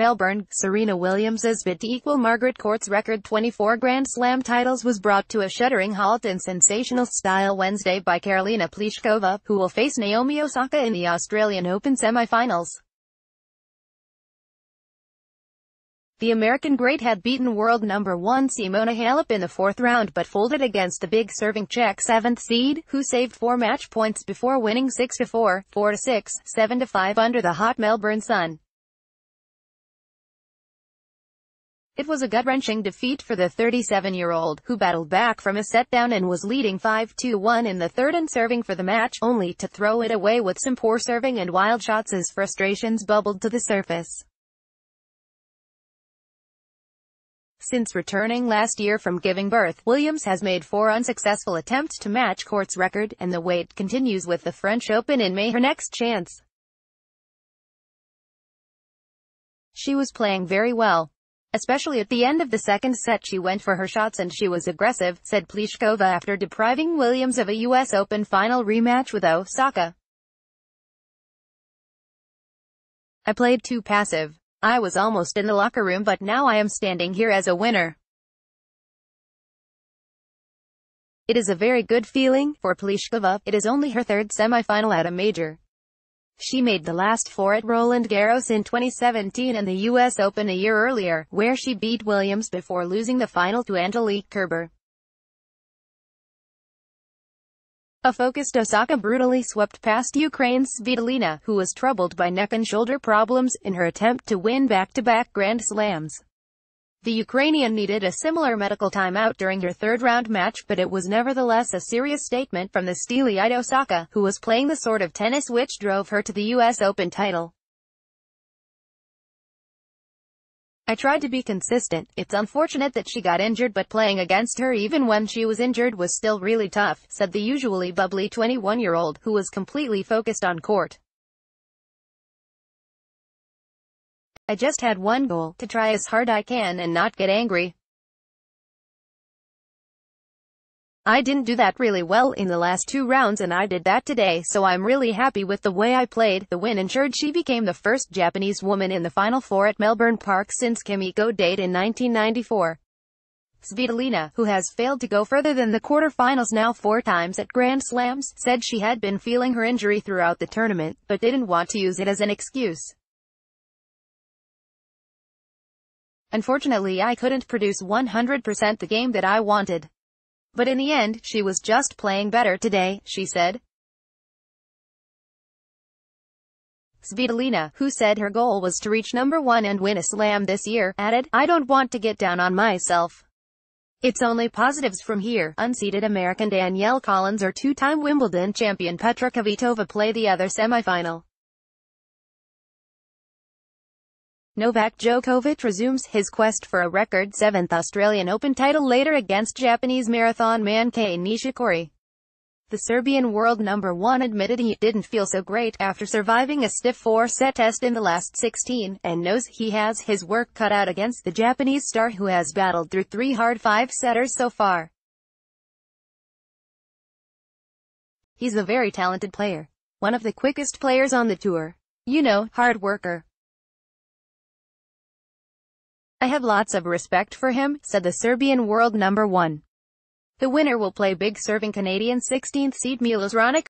Melbourne, Serena Williams' bid to equal Margaret Court's record 24 Grand Slam titles was brought to a shuddering halt in sensational style Wednesday by Karolina Pliskova, who will face Naomi Osaka in the Australian Open semi-finals. The American great had beaten world number 1 Simona Halep in the fourth round but folded against the big serving Czech 7th seed, who saved 4 match points before winning 6-4, 4-6, 7-5 under the hot Melbourne sun. It was a gut-wrenching defeat for the 37-year-old, who battled back from a setdown and was leading 5-2-1 in the third and serving for the match, only to throw it away with some poor serving and wild shots as frustrations bubbled to the surface. Since returning last year from giving birth, Williams has made 4 unsuccessful attempts to match Court's record, and the wait continues with the French Open in May her next chance. She was playing very well. Especially at the end of the second set she went for her shots and she was aggressive, said Pliskova after depriving Williams of a U.S. Open final rematch with Osaka. "I played too passive. I was almost in the locker room but now I am standing here as a winner. It is a very good feeling." For Pliskova, it is only her third semi-final at a major. She made the last 4 at Roland Garros in 2017 and the U.S. Open a year earlier, where she beat Williams before losing the final to Angelique Kerber. A focused Osaka brutally swept past Ukraine's Svitolina, who was troubled by neck and shoulder problems, in her attempt to win back-to-back Grand Slams. The Ukrainian needed a similar medical timeout during her third-round match, but it was nevertheless a serious statement from the steely-eyed Osaka, who was playing the sort of tennis which drove her to the U.S. Open title. "I tried to be consistent. It's unfortunate that she got injured, but playing against her even when she was injured was still really tough," said the usually bubbly 21-year-old, who was completely focused on court. "I just had one goal, to try as hard I can and not get angry. I didn't do that really well in the last 2 rounds and I did that today, so I'm really happy with the way I played." The win ensured she became the first Japanese woman in the Final Four at Melbourne Park since Kimiko Date in 1994. Svitolina, who has failed to go further than the quarterfinals now 4 times at Grand Slams, said she had been feeling her injury throughout the tournament, but didn't want to use it as an excuse. "Unfortunately I couldn't produce 100% the game that I wanted. But in the end, she was just playing better today," she said. Svitolina, who said her goal was to reach number 1 and win a slam this year, added, "I don't want to get down on myself. It's only positives from here." Unseeded American Danielle Collins or two-time Wimbledon champion Petra Kvitova play the other semifinal. Novak Djokovic resumes his quest for a record 7th Australian Open title later against Japanese marathon man Kei Nishikori. The Serbian world number 1 admitted he didn't feel so great after surviving a stiff 4-set test in the last 16, and knows he has his work cut out against the Japanese star, who has battled through 3 hard 5-setters so far. "He's a very talented player. One of the quickest players on the tour. You know, hard worker. I have lots of respect for him," said the Serbian world number 1. The winner will play big serving Canadian 16th seed Milos Raonic.